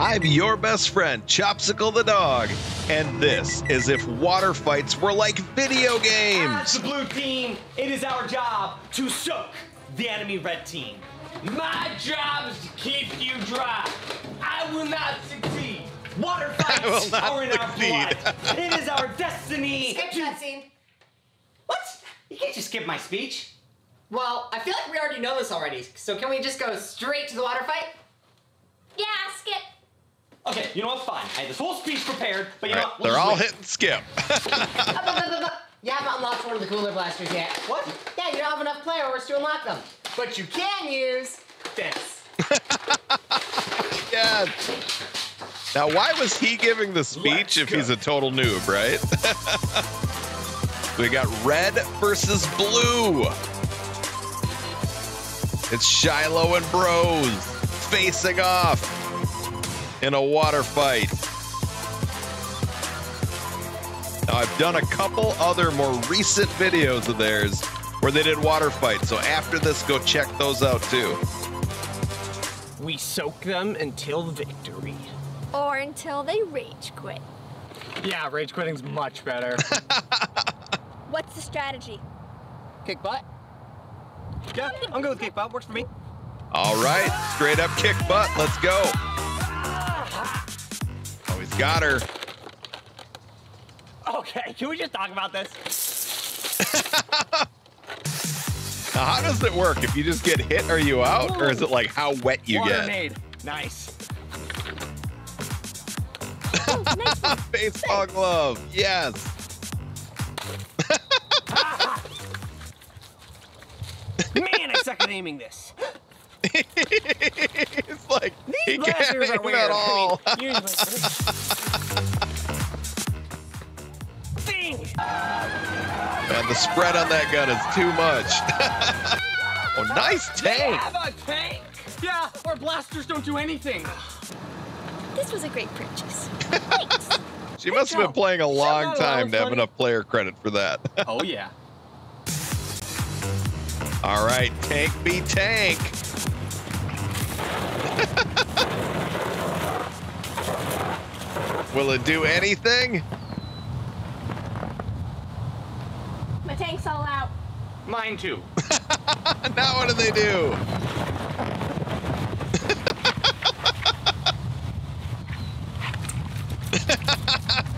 I'm your best friend, Chopsicle the Dog, and this is If Water Fights Were Like Video Games. As the blue team, it is our job to soak the enemy red team. My job is to keep you dry. I will not succeed. Water fights are in our blood. It is our destiny. Skip that scene. What? You can't just skip my speech. Well, I feel like we already know this already, so can we just go straight to the water fight? Yeah, skip. Okay, you know what? Fine. I had this whole speech prepared, but you know what? They're all hitting skip. You haven't unlocked one of the cooler blasters yet. What? Yeah, you don't have enough player hours to unlock them. But you can use this. Yeah. Now, why was he giving the speech if he's a total noob, right? We got red versus blue. It's Shiloh and Bros facing off in a water fight. Now, I've done a couple other more recent videos of theirs where they did water fights, so after this, go check those out too. We soak them until victory. Or until they rage quit. Yeah, rage quitting's much better. What's the strategy? Kick butt? Yeah, I'm good with kick butt, works for me. All right, straight up kick butt, let's go. Oh, he's got her. Okay, can we just talk about this? Now, how does it work? If you just get hit, are you out? Or is it like how wet you get? Grenade. Nice. Baseball glove. Yes. Man, I suck at aiming this. It's like, these blasters are weird at all. I mean, man, the spread on that gun is too much. Oh, nice tank. Yeah, a tank. Yeah, our blasters don't do anything. This was a great purchase. Thanks. She must have been playing a long time to have enough player credit for that. Oh, yeah. All right, tank be tank. Will it do anything? My tank's all out. Mine too. Now what do they do?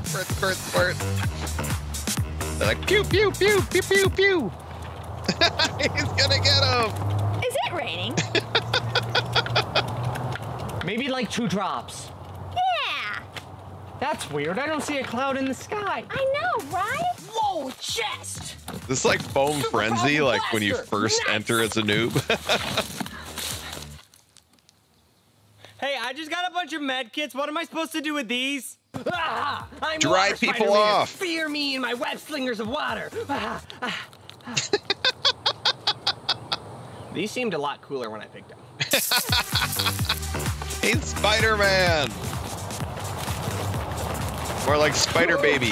Squirt, squirt, squirt. They're like, pew, pew, pew, pew, pew, pew. He's gonna get him. Is it raining? Maybe like 2 drops. Yeah. That's weird. I don't see a cloud in the sky. I know, right? Whoa, chest. This is like foam frenzy, like blaster. When you first enter as a noob. Hey, I just got a bunch of med kits. What am I supposed to do with these? Ah, I'm dry people off. Fear me and my web slingers of water. Ah, ah, ah. These seemed a lot cooler when I picked them. It's Spider-Man. More like Spider Baby.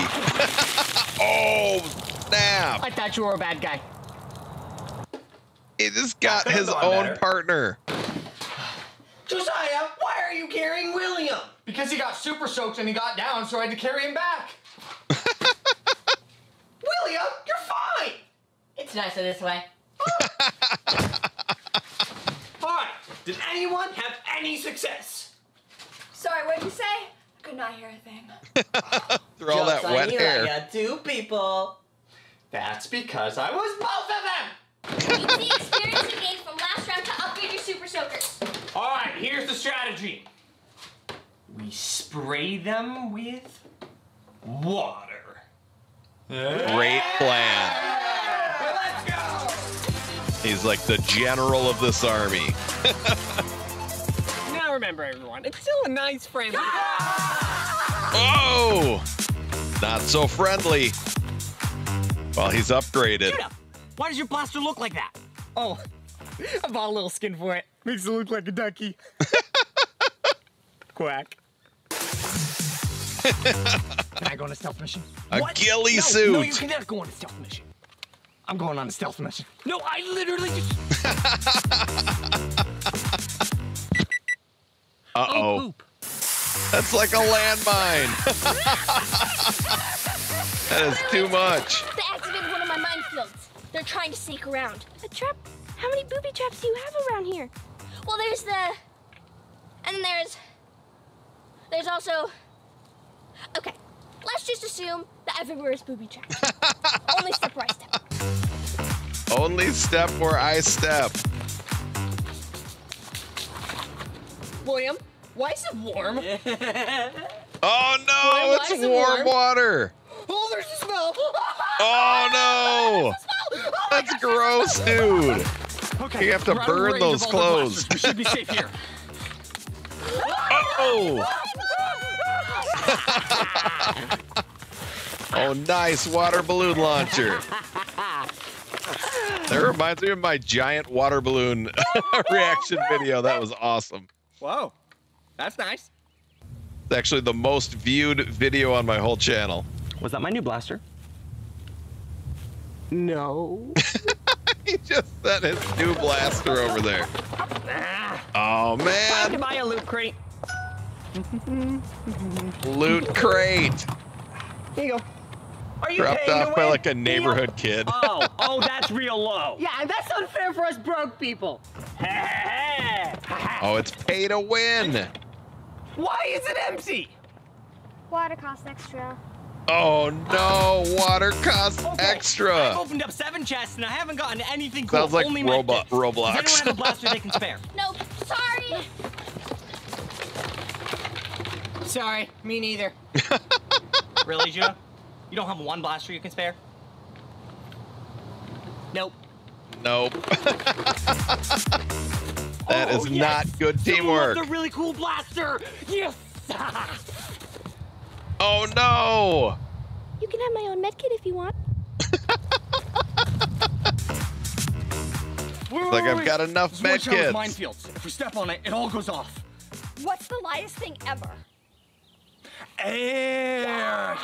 Oh, snap. I thought you were a bad guy. He just got his own partner. Josiah, why are you carrying William? Because he got super soaked and he got down, so I had to carry him back. William, you're fine. It's nicer this way. Did anyone have any success? Sorry, what did you say? I could not hear a thing. Through all that wet hair. I got 2 people. That's because I was both of them. Use the experience you gained from last round to upgrade your super soakers. All right, here's the strategy. We spray them with water. Great plan. He's like the general of this army. Now remember, everyone, it's still a nice friendly. Oh! Not so friendly. Well, he's upgraded. Judah, why does your blaster look like that? Oh, I bought a little skin for it. Makes it look like a ducky. Quack. Can I go on a stealth mission? A ghillie suit. No, you cannot go on a stealth mission. I'm going on a stealth mission. No, I literally just... Uh-oh. Oh, That's like a landmine. That is too much. They activated one of my minefields. They're trying to sneak around. A trap? How many booby traps do you have around here? Well, there's the... And there's also... Okay, let's just assume that everywhere is booby trapped. Only step where I step. Only step where I step. William, why is it warm? Oh no, William, it's warm water. Oh, there's a smell. Oh no. Oh, that's gross, dude. Okay, you have to burn those clothes. We should be safe here. Oh. Oh, nice water balloon launcher. That reminds me of my giant water balloon reaction video. That was awesome. Whoa, that's nice. It's actually the most viewed video on my whole channel. Was that my new blaster? No. He just set his new blaster over there. Oh, man. Time to buy a loot crate. Loot crate. Here you go. Are you dropped off by like a neighborhood kid? Oh, that's real low. Yeah, that's unfair for us broke people. Oh, it's pay to win. Why is it empty? Water costs extra. Oh no, water costs extra. I've opened up 7 chests and I haven't gotten anything cool. Sounds like only Roblox. Does anyone have a blaster they can spare? Nope, sorry. Sorry, me neither. Really, Judah? You don't have one blaster you can spare? Nope. Nope. That is not good teamwork. That's a really cool blaster. Yes. Oh no. You can have my own med kit if you want. Like I've got enough med kits. Minefields. If we step on it, it all goes off. What's the lightest thing ever? Air.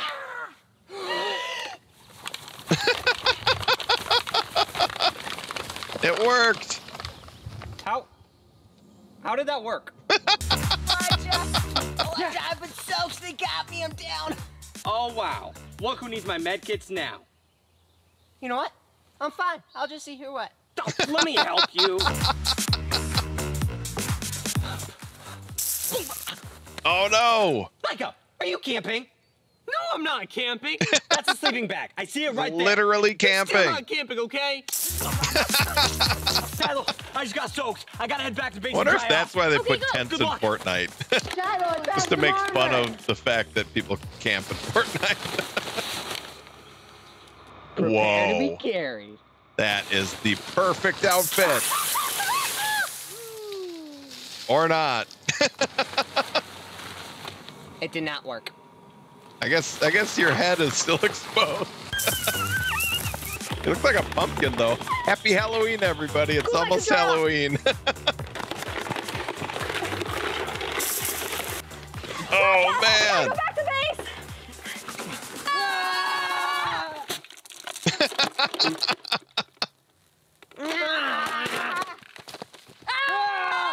It worked. How did that work? Elijah, I've been soaked. They got me. I'm down. Oh, wow. Look who needs my med kits now. You know what? I'm fine. I'll just see who what. Oh, let me help you. Oh, no. Micah, are you camping? No, I'm not camping. That's a sleeping bag. I see it right there. Literally camping. I'm not camping, okay? Shiloh, I just got soaked. I gotta head back to base. I wonder if that's why they put tents in Fortnite. Shiloh, just to make fun of the fact that people camp in Fortnite. Whoa. To be carried. That is the perfect outfit. Or not. It did not work. I guess your head is still exposed. It looks like a pumpkin, though. Happy Halloween, everybody. It's almost Halloween. Oh, man. Go back to base. Ah! Ah! Ah!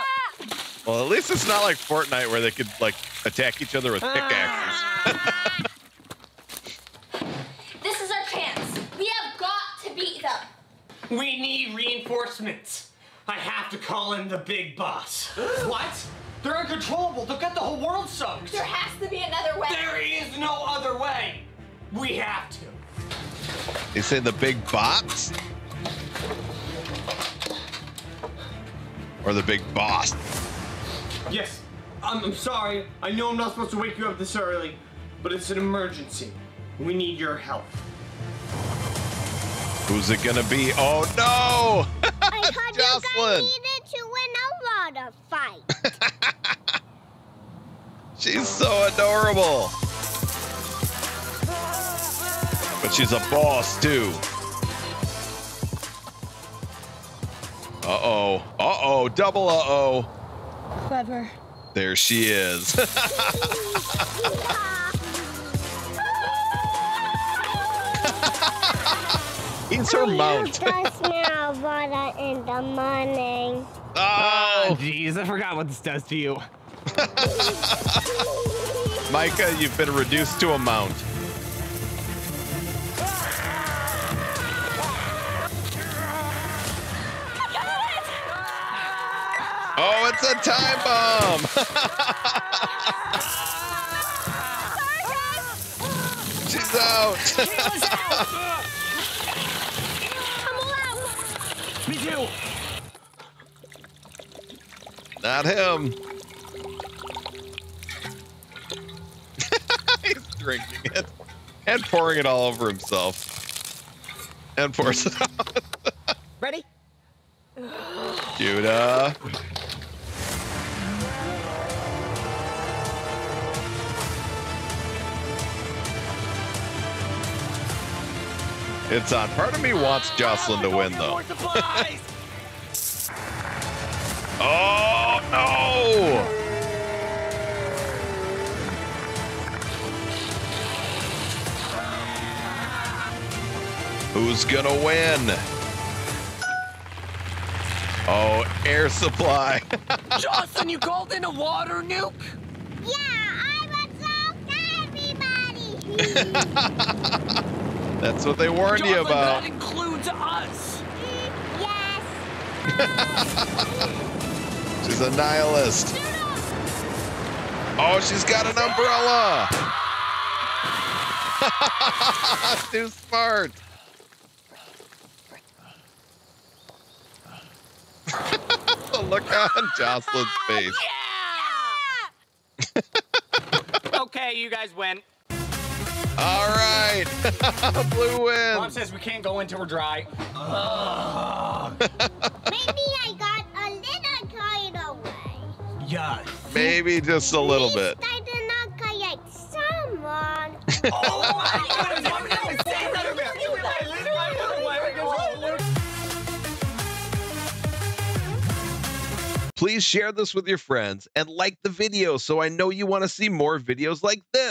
Well, at least it's not like Fortnite where they could, like, attack each other with pickaxes. This is our chance. We have got to beat them. We need reinforcements. I have to call in the big boss. What? They're uncontrollable. They've got the whole world soaked. There has to be another way. There is no other way. We have to. They say the big bots? Or the big boss? Yes. I'm sorry. I know I'm not supposed to wake you up this early, but it's an emergency. We need your help. Who's it gonna be? Oh no! I thought Jocelyn. You guys needed to win a lot of fight. She's so adorable. But she's a boss too. Uh-oh. Uh-oh. Double uh-oh. Clever. There she is. He's her mount. Now, water in the morning. Oh, jeez, I forgot what this does to you. Micah, you've been reduced to a mount. Oh, it's a time bomb! Sorry, guys. She's out! I'm allowed! Me too! Not him! He's drinking it. And pouring it all over himself. And pours it out. Ready? Judah! It's on. Part of me wants Jocelyn to win, though. Oh, no! Who's gonna win? Oh, air supply. Jocelyn, you called in a water nuke? Yeah, I was so glad, everybody! That's what they warned you about. That includes us. Yes. She's a nihilist. Oh, she's got an umbrella. Too smart. Look on Jocelyn's face. Yeah! Okay, you guys win. All right, Blue wins. Mom says we can't go in till we're dry. Maybe I got a little carried away. Yes. Maybe just a little bit. I did not kayak someone. Oh my goodness! I'm gonna say that about you. I lose my little way. Please share this with your friends and like the video so I know you want to see more videos like this.